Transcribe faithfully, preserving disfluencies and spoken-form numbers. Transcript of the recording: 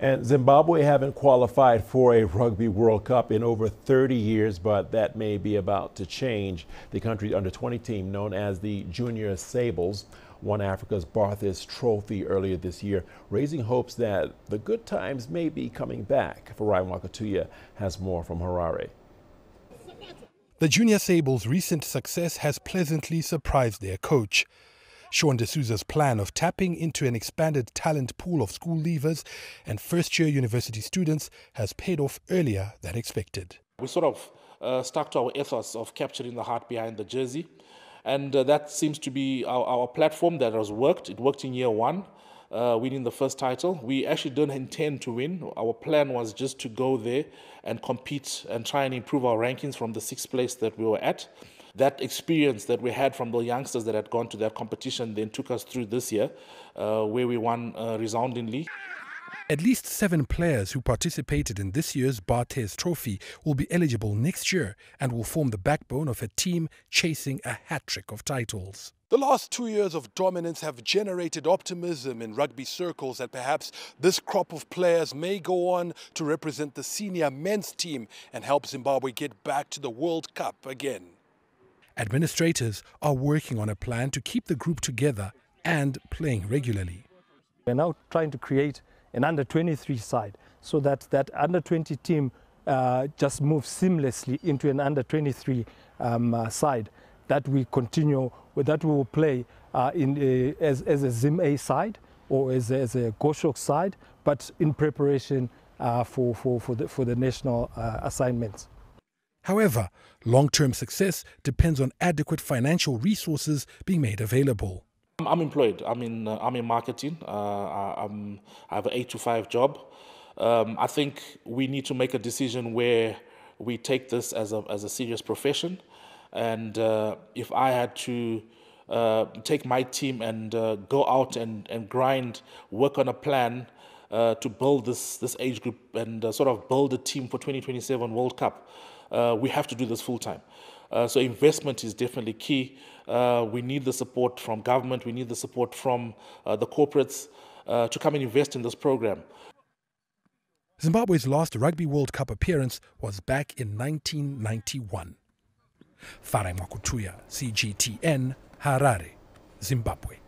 And Zimbabwe haven't qualified for a Rugby World Cup in over thirty years, but that may be about to change. The country's under twenty team, known as the Junior Sables, won Africa's Barthes Trophy earlier this year, raising hopes that the good times may be coming back. Farai Mwakatuya has more from Harare. The Junior Sables' recent success has pleasantly surprised their coach. Sean D'Souza's plan of tapping into an expanded talent pool of school leavers and first-year university students has paid off earlier than expected. We sort of uh, stuck to our ethos of capturing the heart behind the jersey, and uh, that seems to be our, our platform that has worked. It worked in year one, uh, winning the first title. We actually don't intend to win. Our plan was just to go there and compete and try and improve our rankings from the sixth place that we were at. That experience that we had from the youngsters that had gone to that competition then took us through this year, uh, where we won uh, resoundingly. At least seven players who participated in this year's Barthes Trophy will be eligible next year and will form the backbone of a team chasing a hat-trick of titles. The last two years of dominance have generated optimism in rugby circles that perhaps this crop of players may go on to represent the senior men's team and help Zimbabwe get back to the World Cup again. Administrators are working on a plan to keep the group together and playing regularly. We're now trying to create an under twenty-three side so that that under twenty team uh, just moves seamlessly into an under twenty-three um, uh, side that we continue, that we will play uh, in uh, as, as a Zim A side or as, as a Goshok side, but in preparation uh, for, for, for, the, for the national uh, assignments. However, long-term success depends on adequate financial resources being made available. I'm employed. I'm in, uh, I'm in marketing. Uh, I'm, I have an eight to five job. Um, I think we need to make a decision where we take this as a, as a serious profession. And uh, if I had to uh, take my team and uh, go out and, and grind, work on a plan uh, to build this, this age group and uh, sort of build a team for twenty twenty-seven World Cup, Uh, we have to do this full-time. Uh, so investment is definitely key. Uh, we need the support from government. We need the support from uh, the corporates uh, to come and invest in this program. Zimbabwe's last Rugby World Cup appearance was back in nineteen ninety-one. Farai Mwakatuya, C G T N, Harare, Zimbabwe.